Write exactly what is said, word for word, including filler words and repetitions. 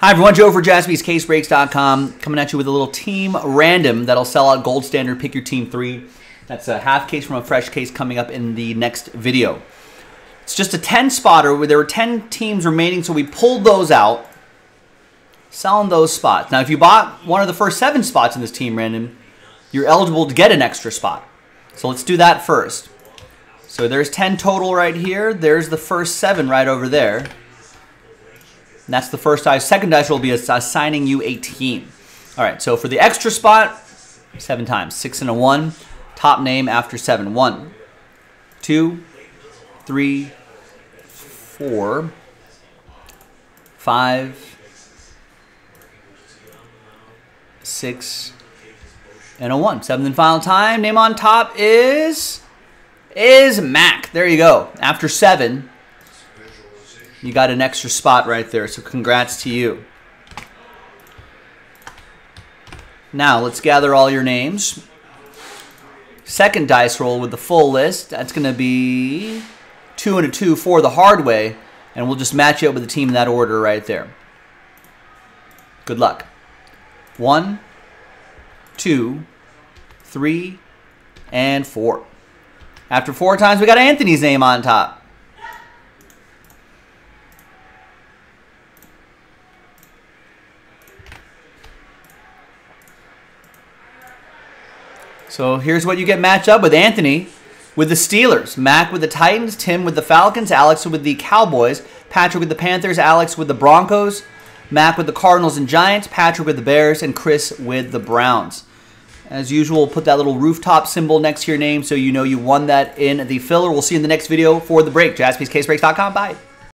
Hi everyone, Joe for Jaspys Case Breaks dot com coming at you with a little team random that'll sell out Gold Standard Pick Your Team three. That's a half case from a fresh case coming up in the next video. It's just a ten spotter where there were ten teams remaining, so we pulled those out, selling those spots. Now if you bought one of the first seven spots in this team random, you're eligible to get an extra spot. So let's do that first. So there's ten total right here. There's the first seven right over there. And that's the first dice. Second dice will be assigning you a team. All right, so for the extra spot, seven times. Six and a one. Top name after seven. One, two, three, four, five, six, and a one. Seventh and final time. Name on top is, is Mac. There you go. After seven. You got an extra spot right there, so congrats to you. Now, let's gather all your names. Second dice roll with the full list. That's going to be two and a two for the hard way, and we'll just match you up with the team in that order right there. Good luck. One, two, three, and four. After four times, we got Anthony's name on top. So here's what you get matched up with: Anthony with the Steelers, Mac with the Titans, Tim with the Falcons, Alex with the Cowboys, Patrick with the Panthers, Alex with the Broncos, Mac with the Cardinals and Giants, Patrick with the Bears, and Chris with the Browns. As usual, put that little rooftop symbol next to your name so you know you won that in the filler. We'll see you in the next video for the break. Jaspys Case Breaks dot com. Bye.